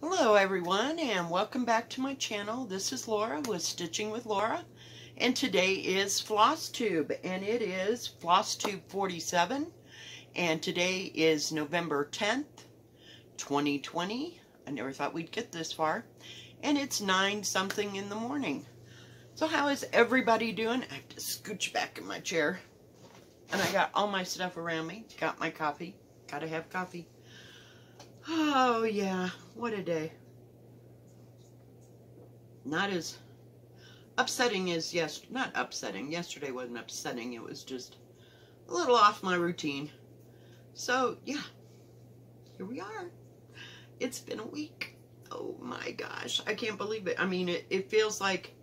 Hello everyone, and welcome back to my channel. This is Laura with Stitching with Laura, and today is Floss Tube, and it is Floss Tube 47, and today is November 10th, 2020. I never thought we'd get this far, and it's 9-something in the morning. So how is everybody doing? I have to scooch back in my chair, and I got all my stuff around me. Got my coffee. Gotta have coffee. Oh yeah, what a day. Not as upsetting as yesterday. Not upsetting. Yesterday wasn't upsetting. It was just a little off my routine. So yeah, here we are. It's been a week. Oh my gosh, I can't believe it. I mean, it feels like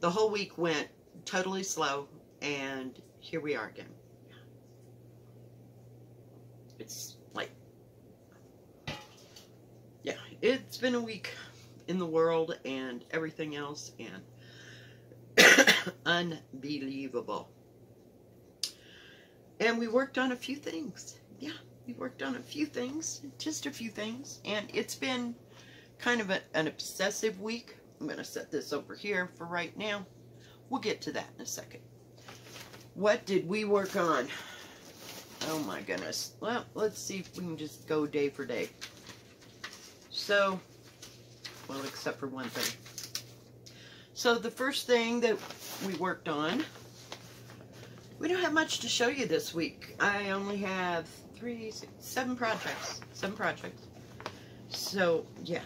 the whole week went totally slow, and here we are again. It's like, yeah, it's been a week in the world and everything else, and unbelievable. And we worked on a few things. Yeah, we worked on a few things, just a few things. And it's been kind of an obsessive week. I'm going to set this over here for right now. We'll get to that in a second. What did we work on? Oh my goodness. Well, let's see if we can just go day for day. So, well, except for one thing. So the first thing that we worked on, we don't have much to show you this week. I only have seven projects. So, yeah.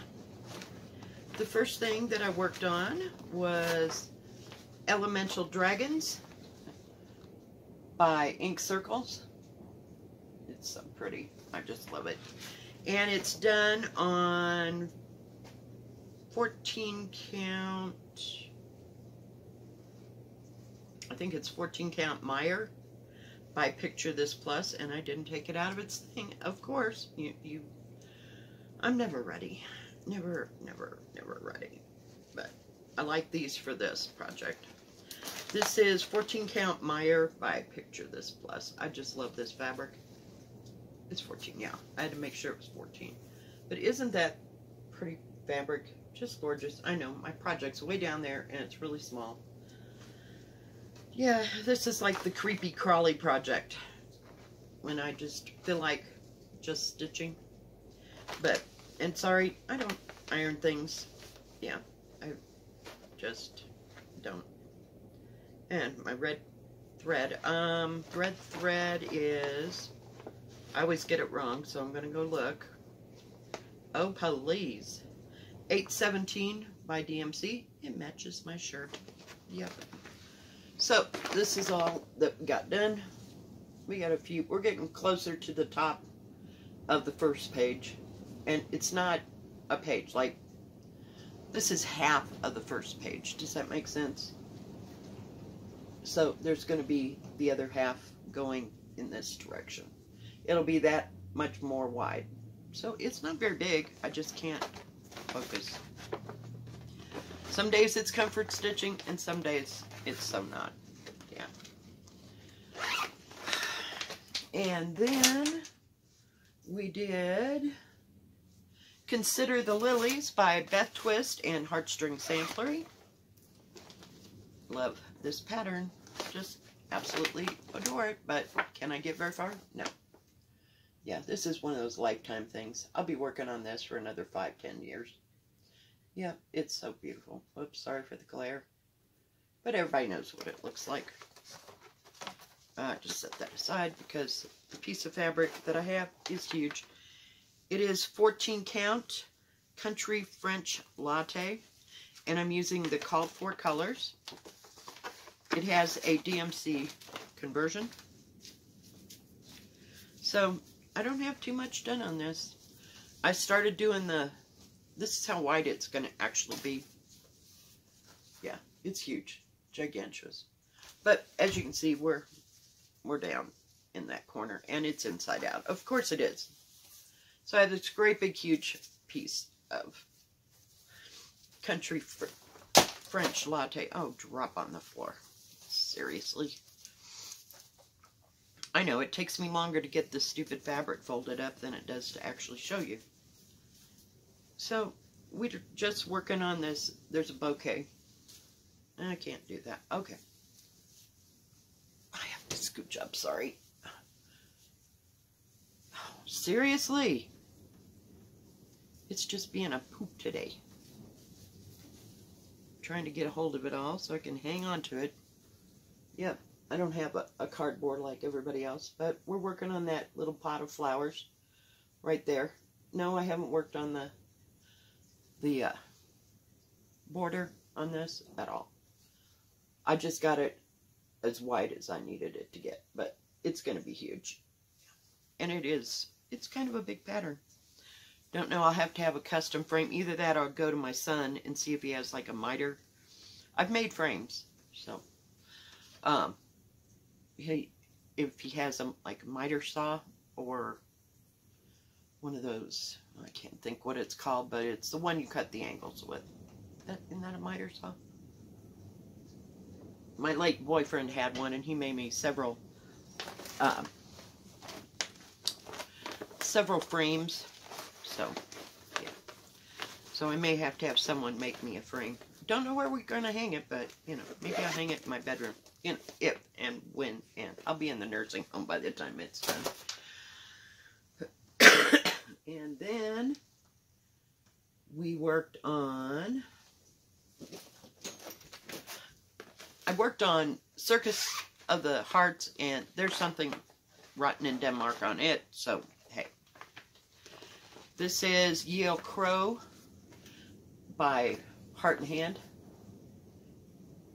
The first thing that I worked on was Elemental Dragons by Ink Circles. It's so pretty. I just love it. And it's done on 14 count, I think it's 14 count Moira by Picture This Plus, and I didn't take it out of its thing. Of course, I'm never ready. Never ready. But I like these for this project. This is 14 count Moira by Picture This Plus. I just love this fabric. It's 14, yeah. I had to make sure it was 14. But isn't that pretty fabric? Just gorgeous. I know, my project's way down there, and it's really small. Yeah, this is like the creepy crawly project, when I just feel like just stitching. But, and sorry, I don't iron things. Yeah, I just don't. And my red thread. Red thread is... I always get it wrong, so I'm going to go look. Oh, please. 817 by DMC. It matches my shirt. Yep. So, this is all that we got done. We got a few. We're getting closer to the top of the first page. And it's not a page. Like, this is half of the first page. Does that make sense? So, there's going to be the other half going in this direction. It'll be that much more wide. So it's not very big. I just can't focus. Some days it's comfort stitching, and some days it's some not. Yeah. And then we did Consider the Lilies by Beth Twist and Heartstring Samplery. Love this pattern. Just absolutely adore it, but can I get very far? No. Yeah, this is one of those lifetime things. I'll be working on this for another 5-10 years. Yeah, it's so beautiful. Oops, sorry for the glare. But everybody knows what it looks like. I just set that aside because the piece of fabric that I have is huge. It is 14 count Country French Latte. And I'm using the Call For Colors. It has a DMC conversion. So... I don't have too much done on this. I started doing this is how wide it's going to actually be. Yeah, it's huge. Gigantuous. But as you can see, we're down in that corner, and it's inside out. Of course it is. So I have this great big huge piece of Country French Latte. Oh, drop on the floor. Seriously. I know, it takes me longer to get this stupid fabric folded up than it does to actually show you. So, we're just working on this. There's a bouquet. I can't do that. Okay. I have to scooch up, sorry. Oh, seriously? It's just being a poop today. I'm trying to get a hold of it all so I can hang on to it. Yep, I don't have a cardboard like everybody else, but we're working on that little pot of flowers right there. No, I haven't worked on the border on this at all. I just got it as wide as I needed it to get, but it's going to be huge. And it is. It's kind of a big pattern. Don't know. I'll have to have a custom frame. Either that or I'll go to my son and see if he has like a miter. I've made frames, so if he has a, like a miter saw or one of those, I can't think what it's called, but it's the one you cut the angles with. Isn't that a miter saw? My late boyfriend had one, and he made me several frames. So, yeah. So I may have to have someone make me a frame. Don't know where we're gonna hang it, but you know, maybe I'll hang it in my bedroom. You know, if and when, and I'll be in the nursing home by the time it's done. And then we worked on. I worked on Circus of the Hearts, and there's something rotten in Denmark on it, so hey. This is Ye Olde Crow by Heart and Hand.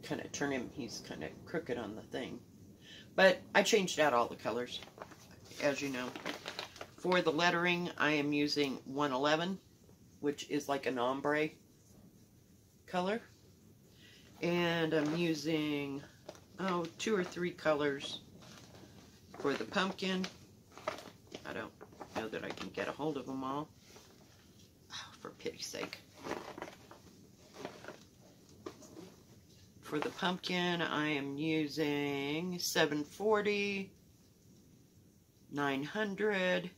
Kind of turn him, he's kind of crooked on the thing. But I changed out all the colors, as you know. For the lettering, I am using 111, which is like an ombre color. And I'm using, oh, 2 or 3 colors for the pumpkin. I don't know that I can get a hold of them all. Oh, for pity's sake. For the pumpkin, I am using 740, 900.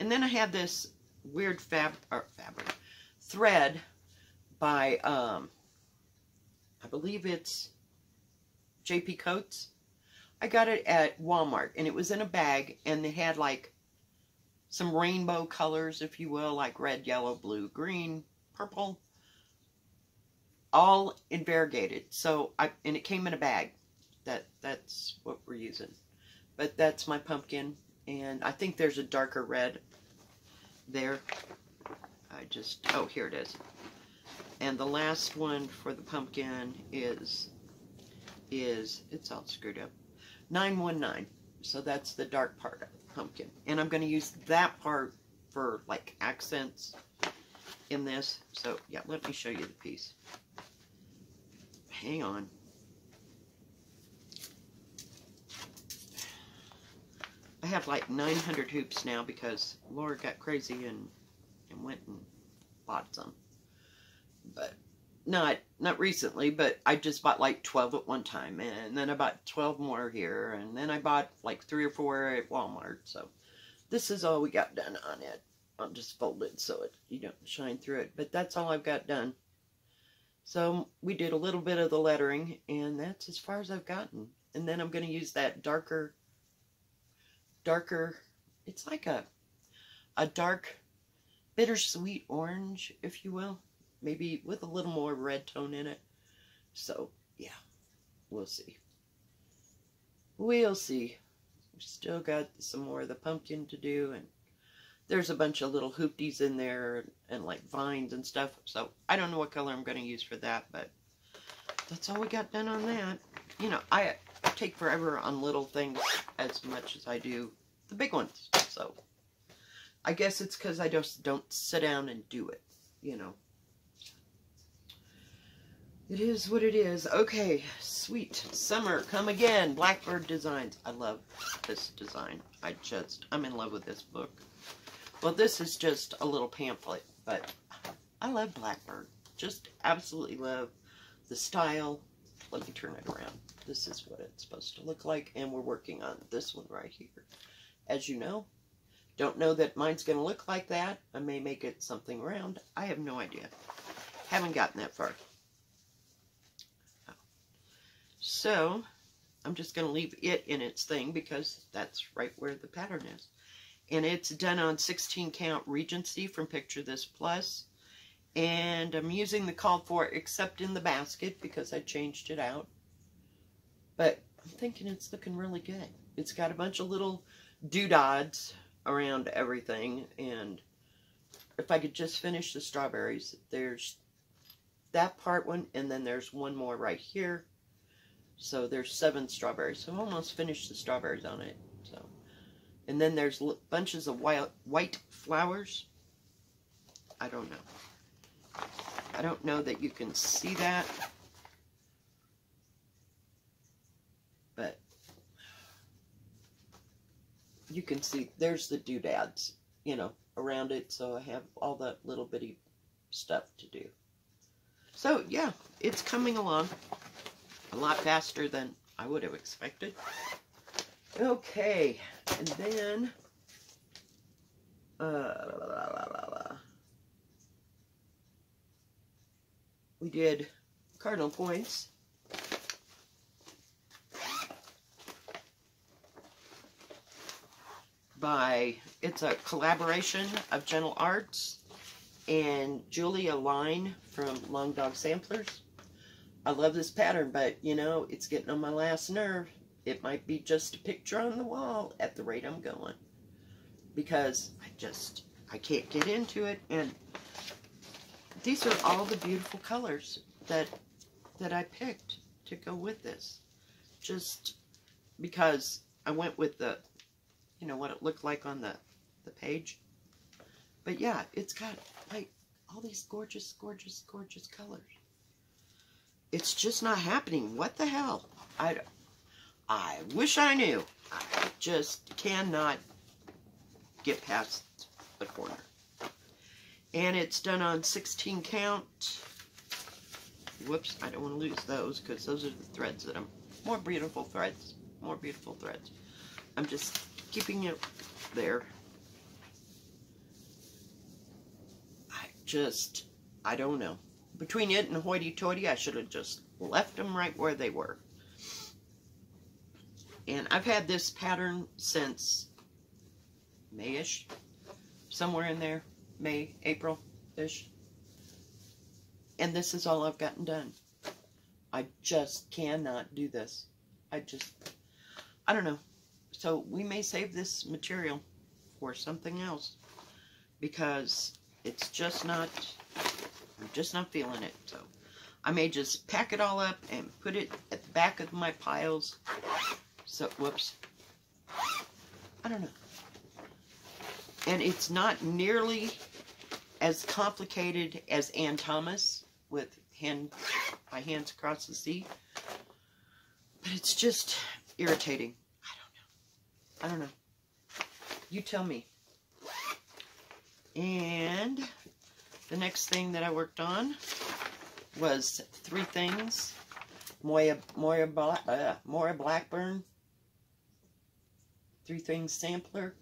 And then I have this weird thread by, I believe it's JP Coats. I got it at Walmart, and it was in a bag, and it had like some rainbow colors, if you will, like red, yellow, blue, green, purple, all in variegated. So and it came in a bag. That's what we're using. But that's my pumpkin, and I think there's a darker red there. Oh, here it is. And the last one for the pumpkin is it's all screwed up, 919. So that's the dark part of the pumpkin. And I'm going to use that part for like accents in this. So yeah, let me show you the piece. Hang on. I have like 900 hoops now because Laura got crazy and went and bought some. But not recently, but I just bought like 12 at one time, and then I bought 12 more here, and then I bought like 3 or 4 at Walmart. So this is all we got done on it. I'll just fold it so it you don't shine through it, but that's all I've got done. So we did a little bit of the lettering, and that's as far as I've gotten. And then I'm going to use that darker, it's like a dark bittersweet orange, if you will. Maybe with a little more red tone in it. So, yeah. We'll see. We'll see. We've still got some more of the pumpkin to do. And there's a bunch of little hoopties in there. And like vines and stuff. So, I don't know what color I'm going to use for that. But that's all we got done on that. You know, I take forever on little things as much as I do the big ones. So, I guess it's because I just don't sit down and do it. You know. It is what it is. Okay, Sweet Summer Come Again, Blackbird Designs. I love this design. I'm in love with this book. Well, this is just a little pamphlet, but I love Blackbird. Just absolutely love the style. Let me turn it around. This is what it's supposed to look like, and we're working on this one right here. As you know, Don't know that mine's going to look like that. I may make it something round. I have no idea. Haven't gotten that far. So I'm just going to leave it in its thing because that's right where the pattern is. And it's done on 16 count Regency from Picture This Plus. And I'm using the Call For Except in the Basket because I changed it out. But I'm thinking it's looking really good. It's got a bunch of little doodads around everything. And if I could just finish the strawberries, there's that part one, and then there's one more right here. So there's 7 strawberries. So I've almost finished the strawberries on it. So, and then there's bunches of white flowers. I don't know. I don't know that you can see that, but you can see there's the doodads, you know, around it. So I have all that little bitty stuff to do. So yeah, it's coming along a lot faster than I would have expected. Okay, and then we did Cardinal Points. It's a collaboration of Gentle Arts and Julia Line from Long Dog Samplers. I love this pattern, but you know, it's getting on my last nerve. It might be just a picture on the wall at the rate I'm going, because I can't get into it. And these are all the beautiful colors that I picked to go with this, just because I went with the, you know, what it looked like on the page. But yeah, it's got like all these gorgeous, gorgeous, gorgeous colors. It's just not happening. What the hell? I wish I knew. I just cannot get past the corner. And it's done on 16 count. Whoops, I don't want to lose those because those are the threads that I'm... More beautiful threads. More beautiful threads. I'm just keeping it there. I don't know. Between it and hoity-toity, I should have just left them right where they were. And I've had this pattern since May-ish. Somewhere in there. May, April-ish. And this is all I've gotten done. I just cannot do this. I don't know. So we may save this material for something else, because it's just not, I'm just not feeling it. So I may just pack it all up and put it at the back of my piles. So, whoops. I don't know. And it's not nearly as complicated as Ann Thomas with hand, My Hands Across the Sea. But it's just irritating. I don't know. You tell me. And the next thing that I worked on was 3 things. Moira Blackburn. 3 Things Sampler.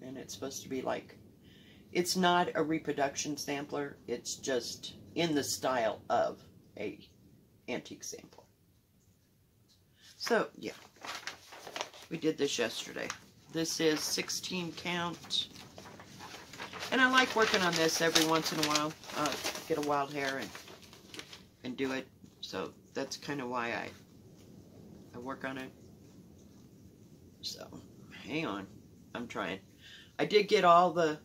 And it's supposed to be like, it's not a reproduction sampler. It's just in the style of a antique sampler. So, yeah. We did this yesterday. This is 16 count. And I like working on this every once in a while. Get a wild hair and do it. So that's kind of why I work on it. So hang on. I'm trying. I did get all the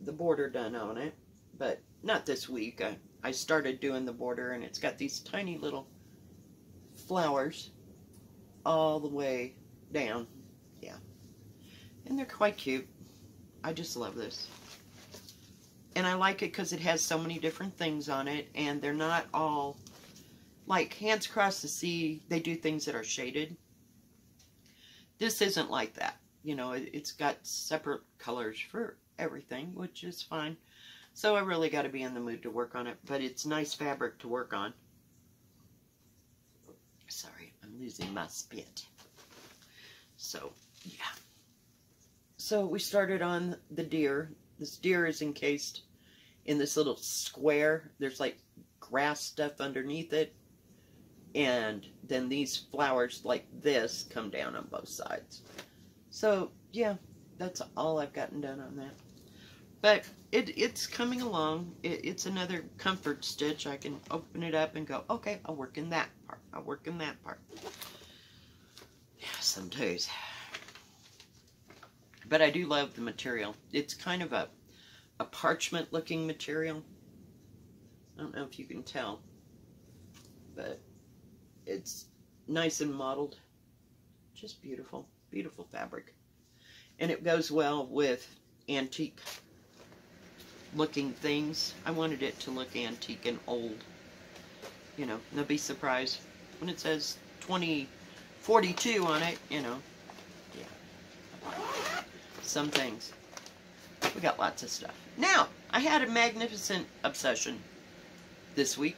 border done on it, but not this week. I started doing the border, and it's got these tiny little flowers all the way down. Yeah. And they're quite cute. I just love this. And I like it because it has so many different things on it, and they're not all like Hands Across the Sea. They do things that are shaded. This isn't like that. You know, it's got separate colors for everything, which is fine. So I really got to be in the mood to work on it, but it's nice fabric to work on. Sorry, I'm losing my spit. So, yeah. So we started on the deer. This deer is encased in this little square. There's like grass stuff underneath it. And then these flowers like this come down on both sides. So, yeah, that's all I've gotten done on that. But it's coming along. It's another comfort stitch. I can open it up and go, okay, I'll work in that part. I'll work in that part. Yeah, some days. But I do love the material. It's kind of a parchment looking material. I don't know if you can tell, but it's nice and mottled. Just beautiful, beautiful fabric. And it goes well with antique looking things. I wanted it to look antique and old. You know, they'll be surprised when it says 2042 on it, you know. Yeah. Some things. We got lots of stuff. Now, I had a magnificent obsession this week.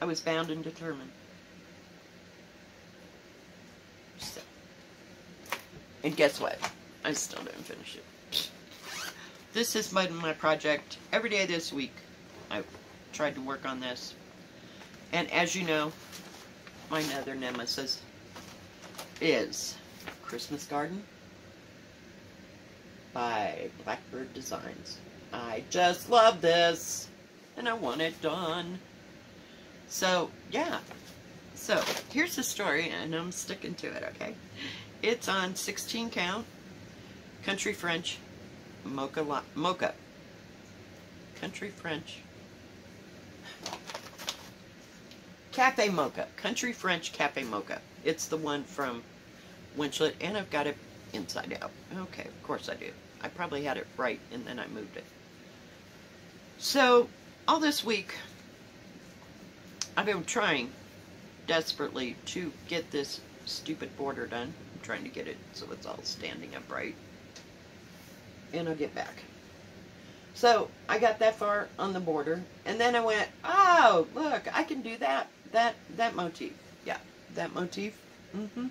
I was bound and determined. So. And guess what? I still didn't finish it. This has been my project every day this week. I've tried to work on this. And as you know, my other nemesis is Christmas Garden by Blackbird Designs. I just love this, and I want it done. So, yeah. So, here's the story, and I'm sticking to it, okay? It's on 16 count, Country French, mocha. Country French. Cafe Mocha. Country French Cafe Mocha. It's the one from Winchlet, and I've got it inside out. Okay, of course I do. I probably had it right, and then I moved it. So, all this week, I've been trying desperately to get this stupid border done. I'm trying to get it so it's all standing upright. And I'll get back. So, I got that far on the border. And then I went, oh, look, I can do that. That motif. Yeah, that motif. Mm-hmm.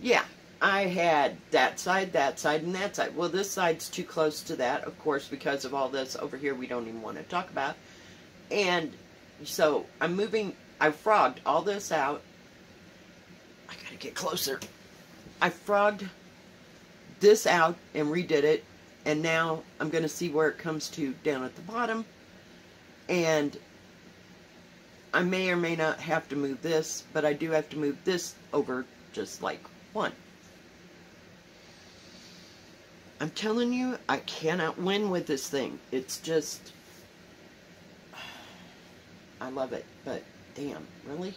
Yeah, I had that side, and that side. Well, this side's too close to that, of course, because of all this over here we don't even want to talk about. And so I'm moving, I frogged all this out. I gotta get closer. I frogged this out and redid it, and now I'm gonna see where it comes to down at the bottom, and I may or may not have to move this, but I do have to move this over just like one. I'm telling you, I cannot win with this thing. It's just, I love it, but damn, really?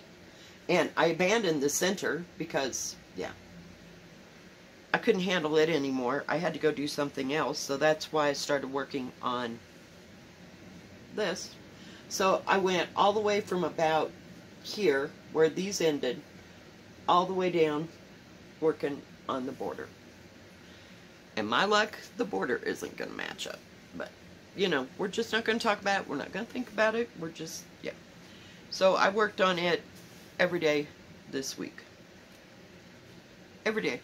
And I abandoned the center because, yeah, I couldn't handle it anymore. I had to go do something else, so that's why I started working on this. So I went all the way from about here, where these ended, all the way down, working on the border. And my luck, the border isn't going to match up, but you know, we're just not going to talk about it. We're not going to think about it. We're just, yeah. So I worked on it every day this week. Every day.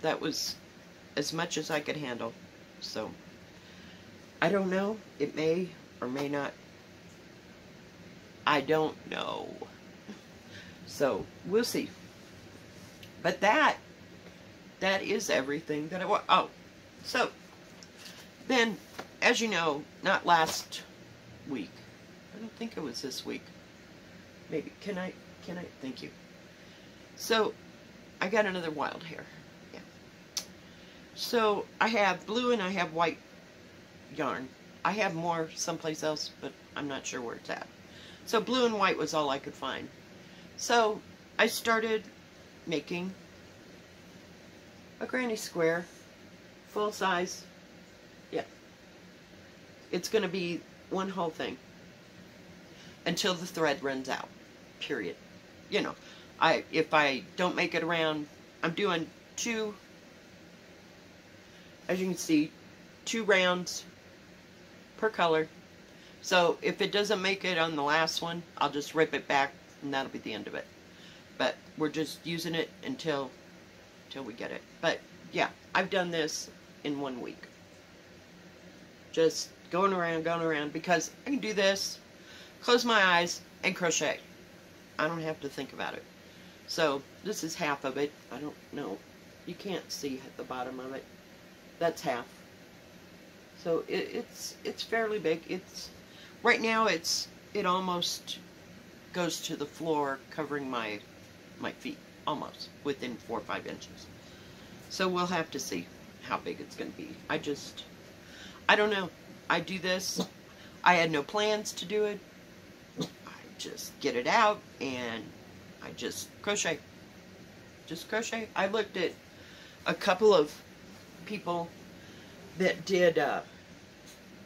That was as much as I could handle. So I don't know. It may or may not. I don't know. So we'll see. But that is everything that I want. Oh, so then, as you know, not last week. I don't think it was this week. Maybe. Can I? Thank you. So, I got another wild hair. Yeah. So, I have blue and I have white yarn. I have more someplace else, but I'm not sure where it's at. So, blue and white was all I could find. So, I started making a granny square, full size. It's going to be one whole thing until the thread runs out, period. You know, if I don't make it around, I'm doing two, as you can see, two rounds per color. So if it doesn't make it on the last one, I'll just rip it back and that'll be the end of it. But we're just using it until we get it. But yeah, I've done this in 1 week. Just going around, because I can do this, close my eyes, and crochet. I don't have to think about it. So this is half of it. I don't know. You can't see at the bottom of it. That's half. So it's fairly big. It's right now it almost goes to the floor, covering my feet almost within 4 or 5 inches. So we'll have to see how big it's going to be. I don't know. I do this. I had no plans to do it. I just get it out and I just crochet. Just crochet. I looked at a couple of people that did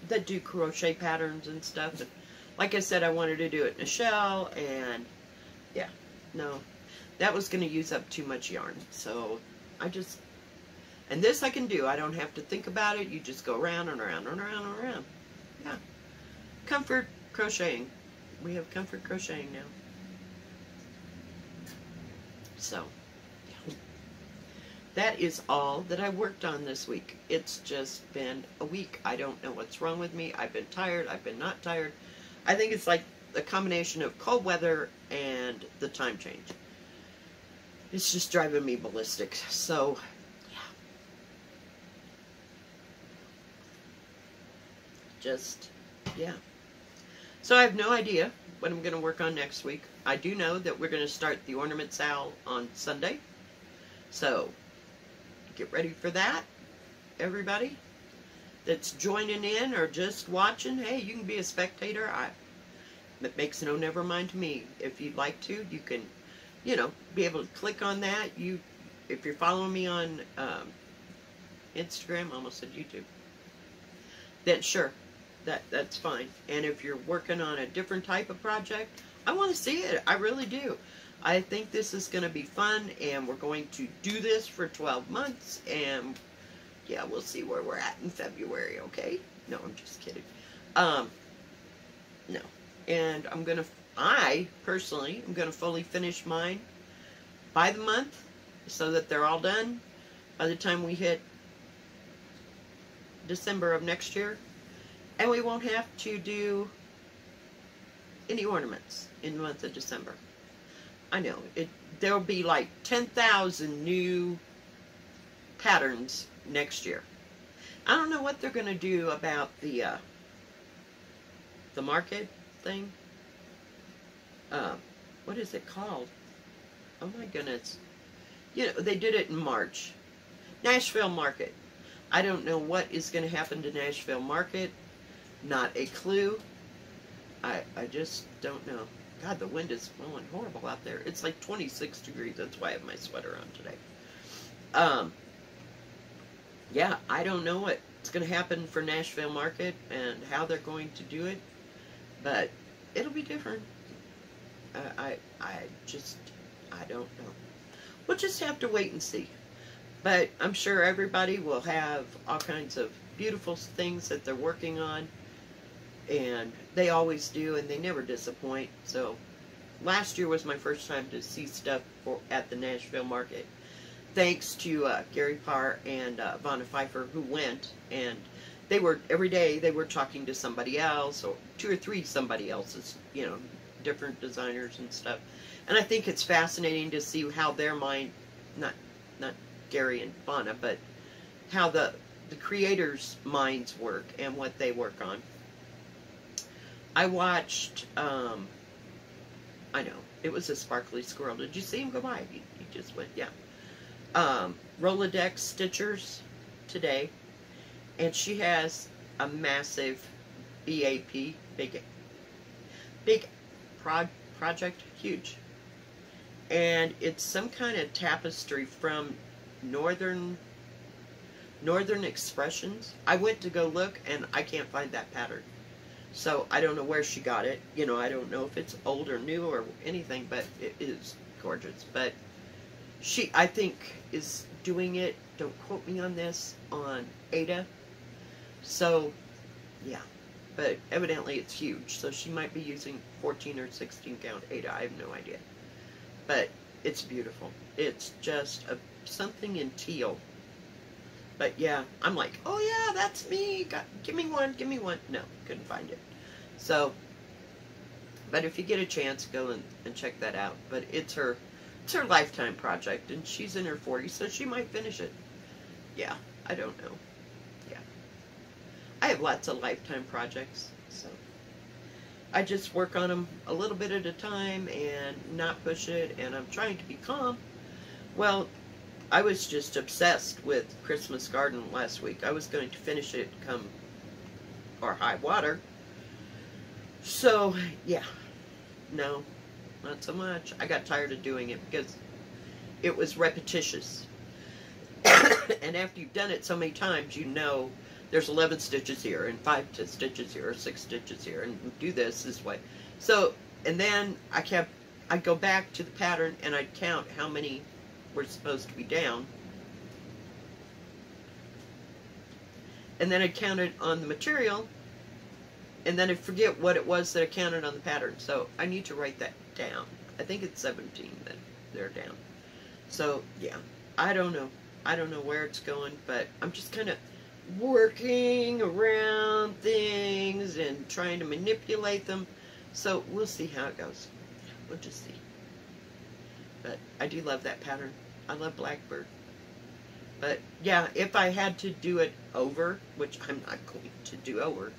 that do crochet patterns and stuff. And like I said, I wanted to do it in a shell, and yeah, no, that was going to use up too much yarn. So I just, and this I can do. I don't have to think about it. You just go around and around and around and around. Yeah. Comfort crocheting. We have comfort crocheting now. So, yeah. That is all that I worked on this week. It's just been a week. I don't know what's wrong with me. I've been tired. I've been not tired. I think it's like a combination of cold weather and the time change. It's just driving me ballistic. So, yeah. Just, yeah. So I have no idea what I'm going to work on next week. I do know that we're going to start the ornaments owl on Sunday. So, get ready for that, everybody that's joining in or just watching. Hey, you can be a spectator. It makes no never mind to me. If you'd like to, you can, you know, be able to click on that. If you're following me on Instagram, almost said YouTube, then sure. That's fine. And if you're working on a different type of project, I want to see it. I really do. I think this is going to be fun, and we're going to do this for 12 months, and yeah, we'll see where we're at in February, okay? No, I'm just kidding. No. And I personally am going to fully finish mine by the month so that they're all done by the time we hit December of next year. And we won't have to do any ornaments in the month of December. I know, there'll be like 10,000 new patterns next year. I don't know what they're going to do about the market thing. What is it called? Oh my goodness. You know, they did it in March. Nashville Market. I don't know what is going to happen to Nashville Market. Not a clue. I just don't know. God, the wind is blowing horrible out there. It's like 26 degrees. That's why I have my sweater on today. Yeah, I don't know what's going to happen for Nashville Market and how they're going to do it, but it'll be different. I don't know. We'll just have to wait and see. But I'm sure everybody will have all kinds of beautiful things that they're working on. And they always do, and they never disappoint. So last year was my first time to see stuff at the Nashville Market, thanks to Gary Parr and Vonna Pfeiffer, who went, and they were every day they were talking to somebody else, or 2 or 3 somebody else's, you know, different designers and stuff. And I think it's fascinating to see how their mind, not Gary and Vonna, but how the creators' minds work and what they work on. I watched, I know, it was a sparkly squirrel. Did you see him go by? He just went, yeah. Roladex Stitchers today, and she has a massive BAP, big project, huge. And it's some kind of tapestry from Northern Expressions. I went to go look, and I can't find that pattern. So I don't know where she got it. You know, I don't know if it's old or new or anything, but it is gorgeous. But she, I think, is doing it, don't quote me on this, on Ada. So, yeah. But evidently it's huge. So she might be using 14 or 16 count Ada. I have no idea. But it's beautiful. It's just something in teal. But yeah, I'm like, oh yeah, that's me. Give me one, give me one. No, couldn't find it. So, but if you get a chance, go and check that out. But it's her lifetime project, and she's in her 40s, so she might finish it. Yeah, I don't know. Yeah. I have lots of lifetime projects, so I just work on them a little bit at a time and not push it, and I'm trying to be calm. Well, I was just obsessed with Christmas Garden last week. I was going to finish it come or high water. So, yeah, no, not so much. I got tired of doing it because it was repetitious. And after you've done it so many times, you know there's 11 stitches here and 5 stitches here, 6 stitches here, and do this way. So, and then I'd go back to the pattern and I'd count how many were supposed to be down. And then I'd count it on the material, and then I forget what it was that I counted on the pattern. So I need to write that down. I think it's 17 that they're down. So yeah, I don't know. I don't know where it's going, but I'm just kind of working around things and trying to manipulate them. So we'll see how it goes. We'll just see. But I do love that pattern. I love Blackbird. But yeah, if I had to do it over, which I'm not going to do over,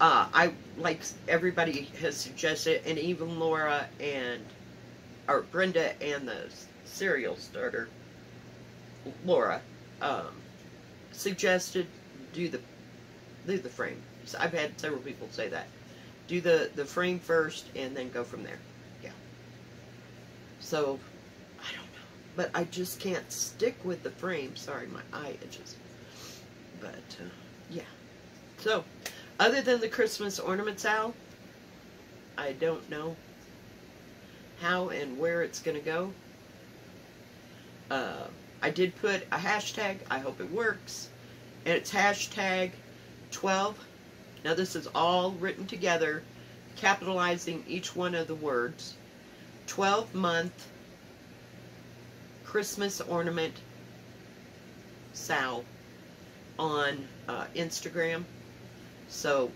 I, like everybody has suggested, and even Laura and, or Brenda and the serial starter, Laura, suggested do the frame. So I've had several people say that. Do the frame first and then go from there. Yeah. So, I don't know. But I just can't stick with the frame. Sorry, my eye itches. But, yeah. So, other than the Christmas ornaments out, I don't know how and where it's going to go. I did put a hashtag. I hope it works. And it's hashtag 12. Now this is all written together, capitalizing each one of the words. 12-month Christmas ornament Sal on Instagram. So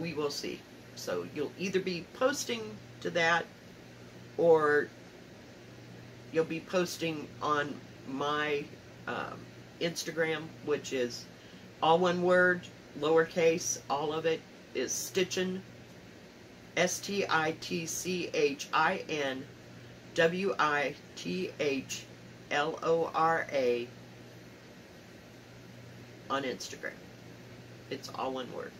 we will see. So you'll either be posting to that, or you'll be posting on my Instagram, which is all one word, lowercase, all of it is Stitchin, S-T-I-T-C-H-I-N W-I-T-H-L-O-R-A on Instagram. It's all one word.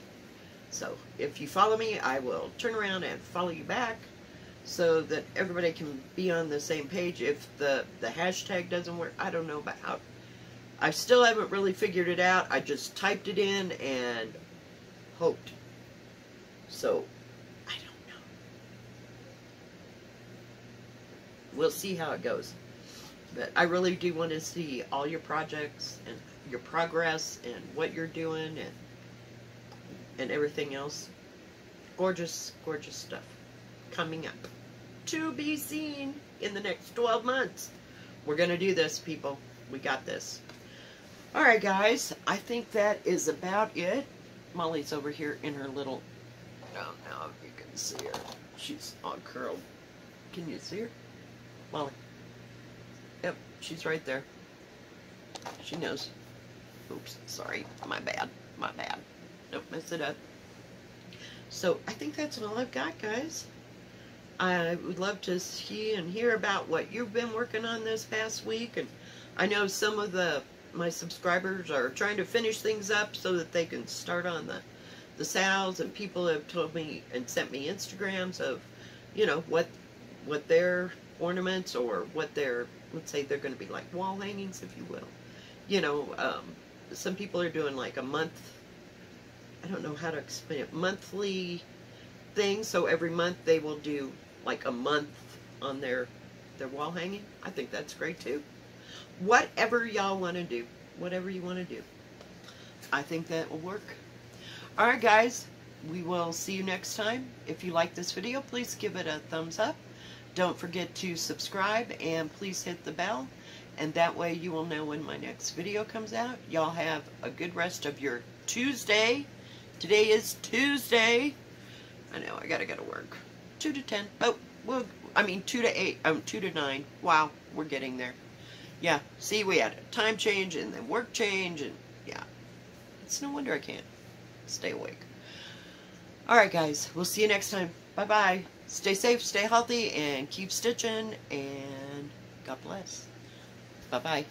So if you follow me, I will turn around and follow you back so that everybody can be on the same page. If the hashtag doesn't work, I don't know about how. I still haven't really figured it out. I just typed it in and hoped. So, I don't know. We'll see how it goes. But I really do want to see all your projects and your progress and what you're doing and everything else. Gorgeous, gorgeous stuff coming up to be seen in the next 12 months. We're going to do this, people. We got this. Alright guys, I think that is about it. Molly's over here in her little, I don't know if you can see her. She's all curled. Can you see her? Molly. Yep, she's right there. She knows. Oops, sorry. My bad. My bad. Don't mess it up. So, I think that's all I've got, guys. I would love to see and hear about what you've been working on this past week. And I know some of my subscribers are trying to finish things up so that they can start on the sales, and people have told me and sent me Instagrams of, you know, what their ornaments or what their, let's say they're going to be like wall hangings, if you will. You know, some people are doing like a month, I don't know how to explain it, monthly thing. So every month they will do like a month on their wall hanging. I think that's great too. Whatever y'all want to do, whatever you want to do, I think that will work. Alright guys, we will see you next time. If you like this video, please give it a thumbs up. Don't forget to subscribe and please hit the bell. and that way you will know when my next video comes out. Y'all have a good rest of your Tuesday. Today is Tuesday. I know, I gotta go to work. 2 to 10. Oh, well, I mean 2 to 8. 2 to 9. Wow, we're getting there. Yeah, see, we had a time change and then work change, and yeah. It's no wonder I can't stay awake. Alright, guys, we'll see you next time. Bye-bye. Stay safe, stay healthy, and keep stitching, and God bless. Bye-bye.